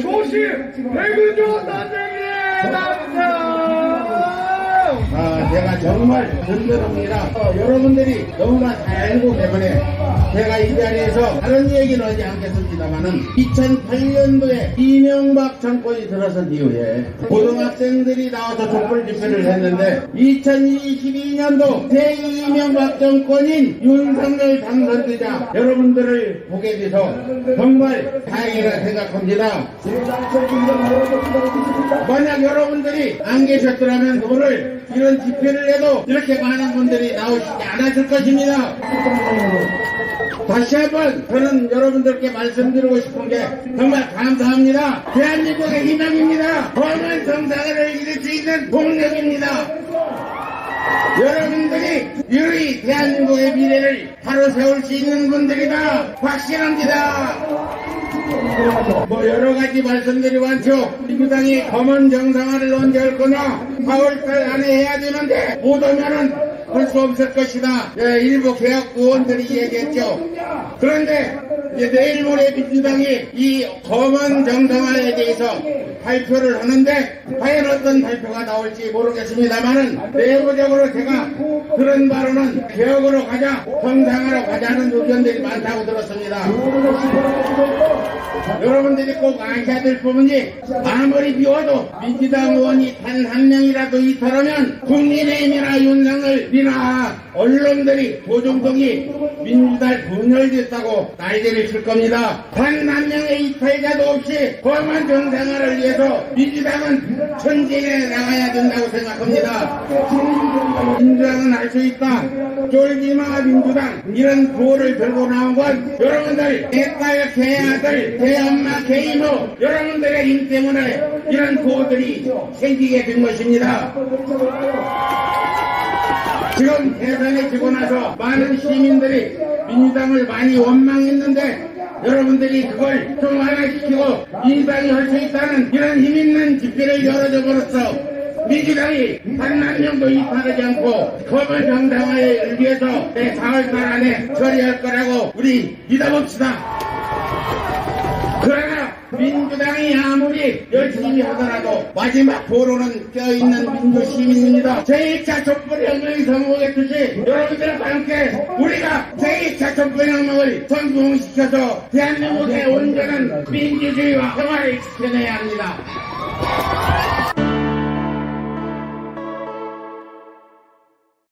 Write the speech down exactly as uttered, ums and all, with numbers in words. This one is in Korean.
조심! 백은종 선생님의 남자! 아, 제가 정말 든든합니다. 어, 여러분들이 너무나 잘 알고 때문에 제가 이 자리에서 다른 얘기는 하지 않겠습니다만은 이천팔 년도에 이명박 정권이 들어선 이후에 고등학생들이 나와서 촛불 집회를 했는데 이천이십이 년도 제 이명박 정권인 윤석열 당선자 여러분들을 보게 돼서 정말 다행이라 생각합니다. 만약 여러분들이 안 계셨더라면 오늘 이런 집회를 해도 이렇게 많은 분들이 나오시지 않았을 것입니다. 다시 한번 저는 여러분들께 말씀드리고 싶은 게 정말 감사합니다. 대한민국의 희망입니다. 범한 정상을 이룰 수 있는 동력입니다. 여러분들이 유리 대한민국의 미래를 바로 세울 수 있는 분들이다. 확신합니다. 뭐 여러 가지 말씀드리고 않죠. 민주당이 검은 정상화를 언제 할 거냐. 사월달 안에 해야 되는데 못 오면은 할 수 없을 것이다. 예, 일부 개혁 의원들이 얘기했죠. 그런데 이제 내일 모레 민주당이 이 검은 정상화에 대해서 발표를 하는데 과연 어떤 발표가 나올지 모르겠습니다만은 내부적으로 제가 그런 발언은 개혁으로 가자, 정상화로 가자는 의견들이 많다고 들었습니다. 여러분들이 꼭 아셔야 될 부분이 아무리 미워도 민주당 의원이 단 한 명이라도 이탈하면 국민의힘이나 윤석열이나 언론들이 조정동이 민주당 분열됐다고 날개를 칠 겁니다. 단 한 명의 이탈자도 없이 범한 정상화를 위해서 민주당은 전쟁에 나가야 된다고 생각합니다. 민주당은 할 수 있다. 쫄지마 민주당 이런 구호를 들고 나온 건 여러분들 개파의 개아들 개엄마 개이모 여러분들의 힘 때문에 이런 구호들이 생기게 된 것입니다. 지금 대선에 지고 나서 많은 시민들이 민주당을 많이 원망했는데 여러분들이 그걸 좀 완화시키고 민주당이 할 수 있다는 이런 힘있는 집회를 열어줘버렸어. 민주당이 단 한 명도 이탈하지 않고 검은 정당화에 의해서 내 사월달 안에 처리할 거라고 우리 믿어봅시다. 그러나 민주당이 아무리 열심히 하더라도 마지막 보루는 껴있는 민주시민입니다. 제이 차 촛불혁명이 성공했듯이 여러분들과 함께 우리가 제이 차 촛불혁명을 성공시켜서 대한민국의 온전한 민주주의와 평화를 지켜내야 합니다.